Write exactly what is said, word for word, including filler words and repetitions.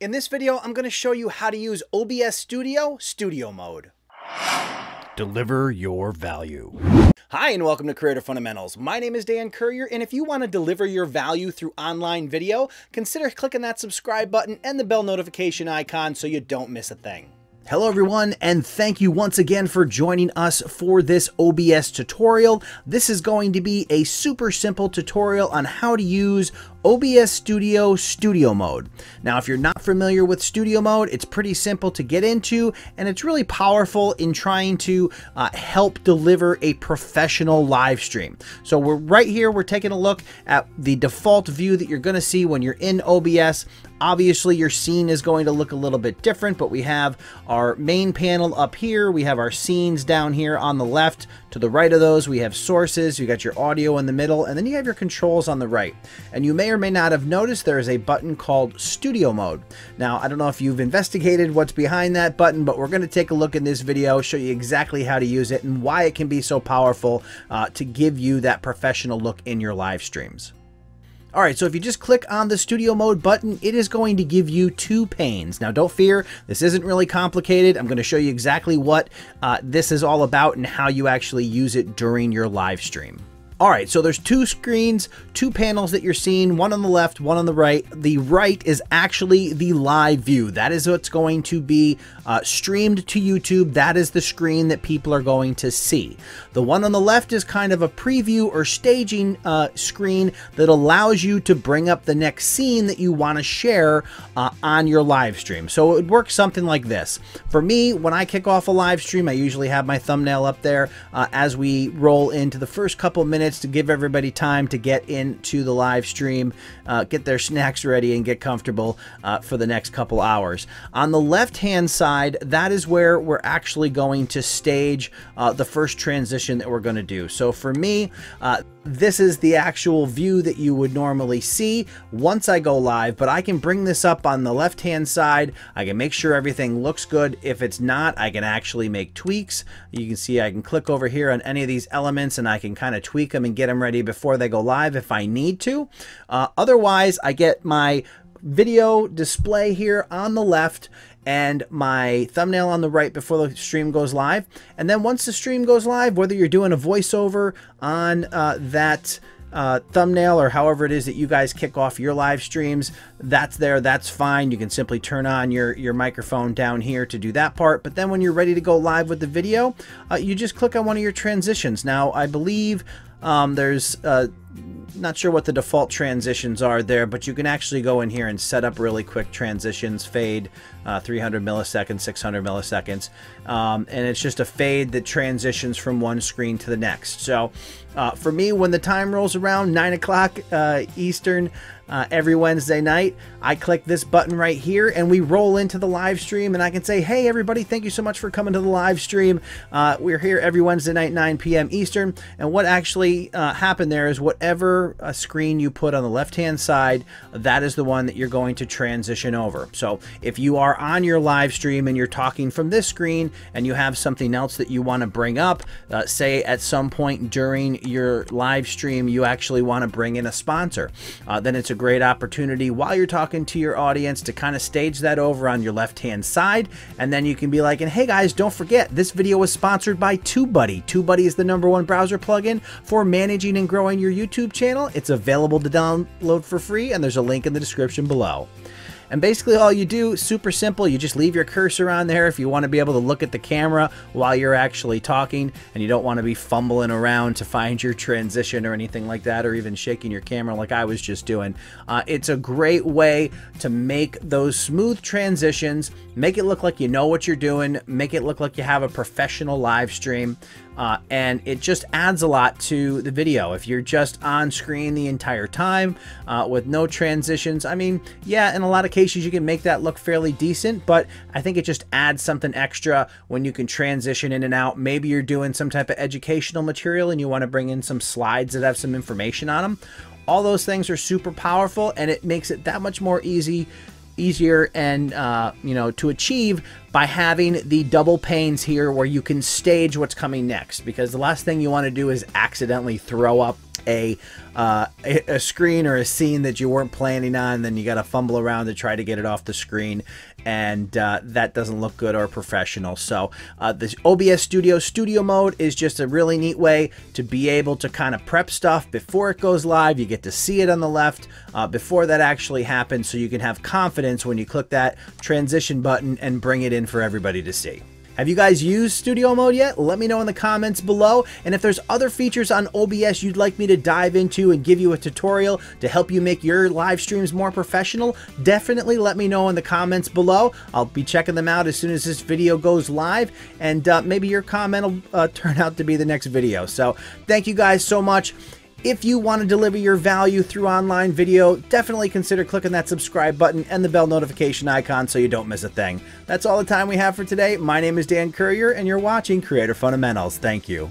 In this video, I'm going to show you how to use O B S Studio Studio Mode. Deliver your value. Hi, and welcome to Creator Fundamentals. My name is Dan Currier, and if you want to deliver your value through online video, consider clicking that subscribe button and the bell notification icon so you don't miss a thing. Hello everyone, and thank you once again for joining us for this O B S tutorial. This is going to be a super simple tutorial on how to use O B S Studio Studio Mode. Now, if you're not familiar with Studio Mode, it's pretty simple to get into, and it's really powerful in trying to uh, help deliver a professional live stream. So we're right here, we're taking a look at the default view that you're gonna see when you're in O B S. Obviously, your scene is going to look a little bit different, but we have our main panel up here, we have our scenes down here on the left, to the right of those we have sources, you got your audio in the middle, and then you have your controls on the right. And you may or may not have noticed there is a button called Studio Mode. Now, I don't know if you've investigated what's behind that button, but we're going to take a look in this video, show you exactly how to use it and why it can be so powerful uh, to give you that professional look in your live streams. All right, so if you just click on the Studio Mode button, it is going to give you two panes. Now, don't fear, this isn't really complicated. I'm going to show you exactly what uh, this is all about and how you actually use it during your live stream. All right, so there's two screens, two panels that you're seeing, one on the left, one on the right. The right is actually the live view. That is what's going to be uh, streamed to YouTube. That is the screen that people are going to see. The one on the left is kind of a preview or staging uh, screen that allows you to bring up the next scene that you want to share uh, on your live stream. So it would work something like this. For me, when I kick off a live stream, I usually have my thumbnail up there uh, as we roll into the first couple minutes to give everybody time to get into the live stream, uh, get their snacks ready and get comfortable uh, for the next couple hours. On the left hand side, that is where we're actually going to stage uh, the first transition that we're going to do. So for me, uh, this is the actual view that you would normally see once I go live, but I can bring this up on the left hand side. I can make sure everything looks good. If it's not, I can actually make tweaks. You can see I can click over here on any of these elements and I can kind of tweak them and get them ready before they go live if I need to. Uh, otherwise, I get my video display here on the left and my thumbnail on the right before the stream goes live. And then once the stream goes live, whether you're doing a voiceover on uh, that uh, thumbnail or however it is that you guys kick off your live streams, that's there, that's fine. You can simply turn on your, your microphone down here to do that part. But then when you're ready to go live with the video, uh, you just click on one of your transitions. Now, I believe um, there's uh, not sure what the default transitions are there, but you can actually go in here and set up really quick transitions, fade, uh, three hundred milliseconds, six hundred milliseconds. Um, and it's just a fade that transitions from one screen to the next. So uh, for me, when the time rolls around nine o'clock uh, Eastern, Uh, every Wednesday night, I click this button right here and we roll into the live stream and I can say, hey everybody, thank you so much for coming to the live stream. Uh, we're here every Wednesday night, nine P M Eastern. And what actually uh, happened there is whatever uh, screen you put on the left-hand side, that is the one that you're going to transition over. So if you are on your live stream and you're talking from this screen and you have something else that you want to bring up, uh, say at some point during your live stream, you actually want to bring in a sponsor, uh, then it's a great opportunity while you're talking to your audience to kind of stage that over on your left hand side, and then you can be like, and hey guys, don't forget this video was sponsored by TubeBuddy. TubeBuddy is the number one browser plugin for managing and growing your YouTube channel. It's available to download for free and there's a link in the description below. And basically all you do, super simple, you just leave your cursor on there if you want to be able to look at the camera while you're actually talking and you don't want to be fumbling around to find your transition or anything like that, or even shaking your camera like I was just doing. Uh, it's a great way to make those smooth transitions, make it look like you know what you're doing, make it look like you have a professional live stream. Uh, and it just adds a lot to the video. If you're just on screen the entire time uh, with no transitions, I mean, yeah, in a lot of cases you can make that look fairly decent, but I think it just adds something extra when you can transition in and out. Maybe you're doing some type of educational material and you want to bring in some slides that have some information on them. All those things are super powerful and it makes it that much more easy easier and uh, you know, to achieve by having the double panes here where you can stage what's coming next, because the last thing you want to do is accidentally throw up a uh, a screen or a scene that you weren't planning on, then you got to fumble around to try to get it off the screen, and uh, that doesn't look good or professional. So uh, this O B S Studio Studio Mode is just a really neat way to be able to kind of prep stuff before it goes live. You get to see it on the left uh, before that actually happens, so you can have confidence when you click that transition button and bring it in for everybody to see. Have you guys used Studio Mode yet? Let me know in the comments below. And if there's other features on O B S you'd like me to dive into and give you a tutorial to help you make your live streams more professional, definitely let me know in the comments below. I'll be checking them out as soon as this video goes live, and uh, maybe your comment will uh, turn out to be the next video. So thank you guys so much. If you want to deliver your value through online video, definitely consider clicking that subscribe button and the bell notification icon so you don't miss a thing. That's all the time we have for today. My name is Dan Currier, and you're watching Creator Fundamentals. Thank you.